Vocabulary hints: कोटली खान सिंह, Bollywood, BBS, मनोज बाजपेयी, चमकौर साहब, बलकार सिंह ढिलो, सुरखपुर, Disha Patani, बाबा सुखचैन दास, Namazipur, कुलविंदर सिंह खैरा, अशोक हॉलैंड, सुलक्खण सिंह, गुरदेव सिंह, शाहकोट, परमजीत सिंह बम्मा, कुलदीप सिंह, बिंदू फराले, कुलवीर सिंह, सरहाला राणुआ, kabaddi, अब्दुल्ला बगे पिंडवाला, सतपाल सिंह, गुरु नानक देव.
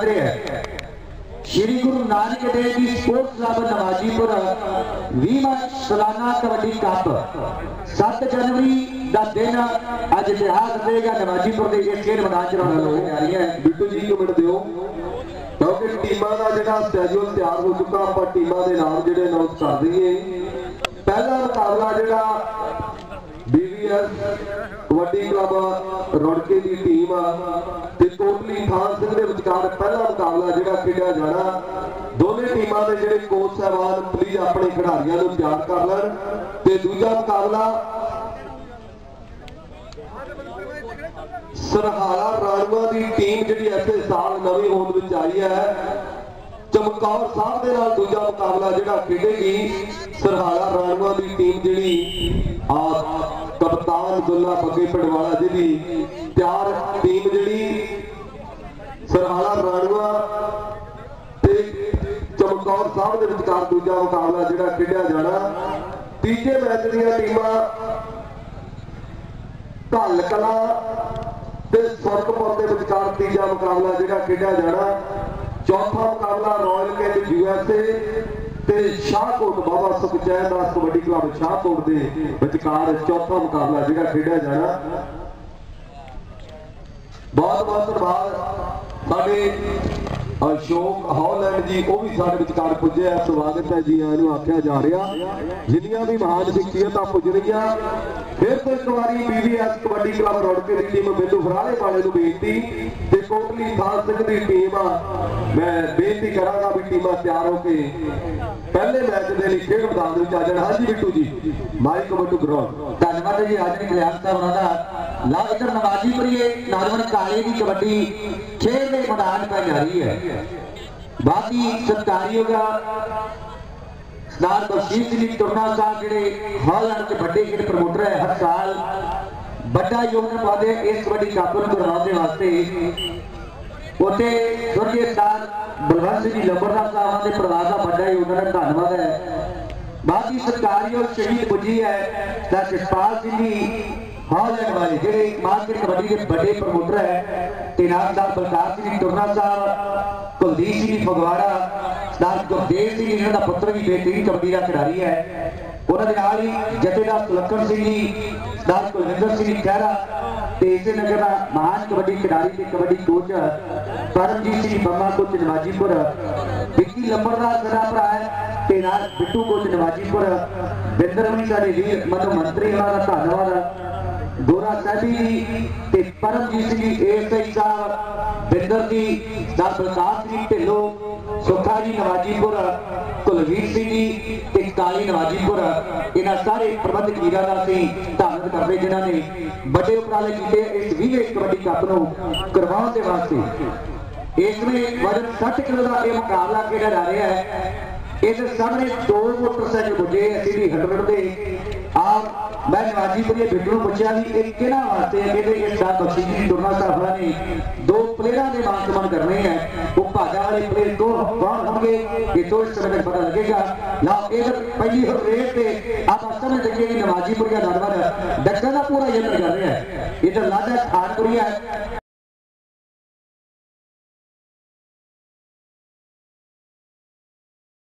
Shri गुरु नानक देव ji sports club Namajipur 20वां सालाना kabaddi cup 7 जनवरी का दिन आज इतिहास रहेगा नमाजीपुर के इस खेल मैदान च होने वाली है। यानी बिट्टू जी को मिनट दियो क्योंकि टीमां का जेड़ा शेड्यूल तैयार हो चुका, आप टीमां दे नाम जेड़े अनाउंस कर दईए। पहला मुकाबला जेड़ा कबड्डी क्लब रोड़के की टीम ते कोटली खान सिंह के विचार पहला मुकाबला जो खेलिया जाना। दोनों टीमों के जो कोच साहबान प्लीज अपने खिडारियों को तैयार कर लें। दूजा मुकाबला सरहाला राणुआ की टीम जी इस साल नवी होंद आई है, चमकौर साहब के नाल दूजा मुकाबला जो खेलेगी सरहाला राणुआ की टीम जी कप्तान अब्दुल्ला बगे पिंडवाला जी की तैयार टीम जी सरहाला राणुआ चमकौर साहब के विचकार दूजा मुकाबला जो खेलिया जाना। तीजे मैच दीआं टीमां ढल कला ते सुरखपुर के विचकार तीजा मुकाबला जो खेलिया जाना। चौथा मुकाबला Royal Kent USA शाहकोट बाबा सुखचैन दास kabaddi club शाहकोट के विचकार चौथा मुकाबला जो खेलिया जाना। बहुत बहुत धन्यवाद साढ़े अशोक हॉलैंड जी, वो भी साढ़े विचकार पुजे है। स्वागत है जी आनू आख्या जा रहा। जिन्नियां भी महान शख्सियतां पुज रही फिर तो एक बारी BBS कबड्डी क्लब रोड़के की टीम बिंदू फराले वाले को बेनती, कोटली खान सिंह की टीम मैं बेनती करांगा भी टीमां तैयार होके पहले मैच के लिए खेल मैदान में आ जाए। हाँ जी बिट्टू जी माइक बटू ग्राउंड धन्यवाद जी। आज ख्याल साहब उन्होंने लाभ इधर नमाजीपुर नादवन काले की कबड्डी खेल में मैदान पाई जा रही है। बाकी सरकारी होगा बख्शीश जी टुरना साहब जोड़े हॉलैंड के बड़े खेल प्रमोटर है, हर साल बड़ा योगदान पाते इस कबड्डी कप को करवाने वास्ते। उसे स्वर्गीय सर बलवंत जी लंबरदार साहब के परिवार का बड़ा योगदान धन्यवाद है। बाकी सरकारी और शहीद पुजी है सतपाल सिंह जी हॉलैंड वाले जो मास्टर कबड्डी के बड़े प्रमोटर है, तेनाब साहब बलकार सिंह टुरना साहब कुलदीप सिंह फगवाड़ा सर गुरदेव सिंह इनका पुत्र भी बेहतरीन कबड्डी का खिलाड़ी है। उन्होंने नाल ही जथेदार सुलक्खण सिंह जी सर कुलविंदर सिंह खैरा तेजे नगर का महान कबड्डी खिलाड़ी कबड्डी कोच परमजीत सिंह बम्मा कोच नवाजीपुर, विक्की लंबरदार सदा भरा है तेनाल बिट्टू कोच नवाजीपुर, बिंदर भी साढ़े वीर मतलब मंत्री उन्होंने धन्यवाद गोरा साहबी जी परमजीत सिंह एसआई साहब बिंदर जी सर बलकार सिंह ढिलो सुखा जी नवाजीपुर कुलवीर सिंह जी काली नवाजीपुर इन्होंने सारे प्रबंधक वीरों का असीं धन्यवाद करते जिन्होंने बड़े उपराले किए इस 20वें कबड्डी कप को करवाने के वास्ते। इसमें वजन 60 किलो का यह मुकाबला खेला जा रहा है। इस सामने 2 मोटरसाइकिल पुजे सीधी हटवट के आप मैं नवाजीपुर के बिट्टू पूछा भी एक कि वास्ते बख्शी जी टुरना साहब ने 2 प्लेयरों के मान सम्मान करने हैं। वो भाजा वाले प्लेयर को कौन होंगे ये तो इस समय तक पता लगेगा। पहली रेस से आप समझ लगे कि नवाजीपुर का नौजवान डक्का का पूरा यत्न कर रहे हैं। इधर लाजा खानपुरी है